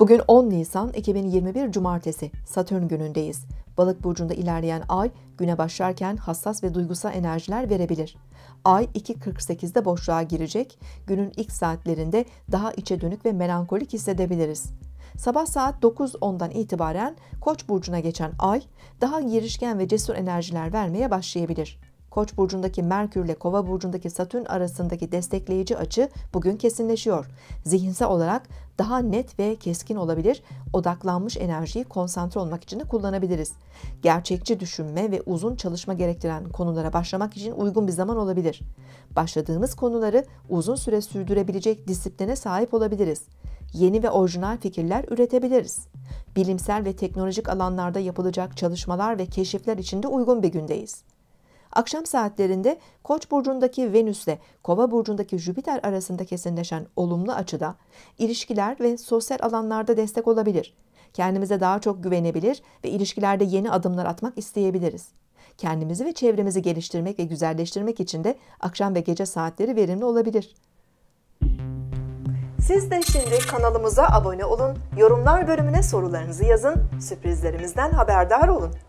Bugün 10 Nisan 2021 Cumartesi, Satürn günündeyiz. Balık burcunda ilerleyen ay güne başlarken hassas ve duygusal enerjiler verebilir. Ay 2.48'de boşluğa girecek, günün ilk saatlerinde daha içe dönük ve melankolik hissedebiliriz. Sabah saat 9.10'dan itibaren Koç burcuna geçen ay daha girişken ve cesur enerjiler vermeye başlayabilir. Koç burcundaki Merkür ile Kova burcundaki Satürn arasındaki destekleyici açı bugün kesinleşiyor. Zihinsel olarak daha net ve keskin olabilir, odaklanmış enerjiyi konsantre olmak için de kullanabiliriz. Gerçekçi düşünme ve uzun çalışma gerektiren konulara başlamak için uygun bir zaman olabilir. Başladığımız konuları uzun süre sürdürebilecek disipline sahip olabiliriz. Yeni ve orijinal fikirler üretebiliriz. Bilimsel ve teknolojik alanlarda yapılacak çalışmalar ve keşifler için de uygun bir gündeyiz. Akşam saatlerinde Koç burcundaki Venüs ile Kova burcundaki Jüpiter arasında kesinleşen olumlu açıda ilişkiler ve sosyal alanlarda destek olabilir. Kendimize daha çok güvenebilir ve ilişkilerde yeni adımlar atmak isteyebiliriz. Kendimizi ve çevremizi geliştirmek ve güzelleştirmek için de akşam ve gece saatleri verimli olabilir. Siz de şimdi kanalımıza abone olun, yorumlar bölümüne sorularınızı yazın, sürprizlerimizden haberdar olun.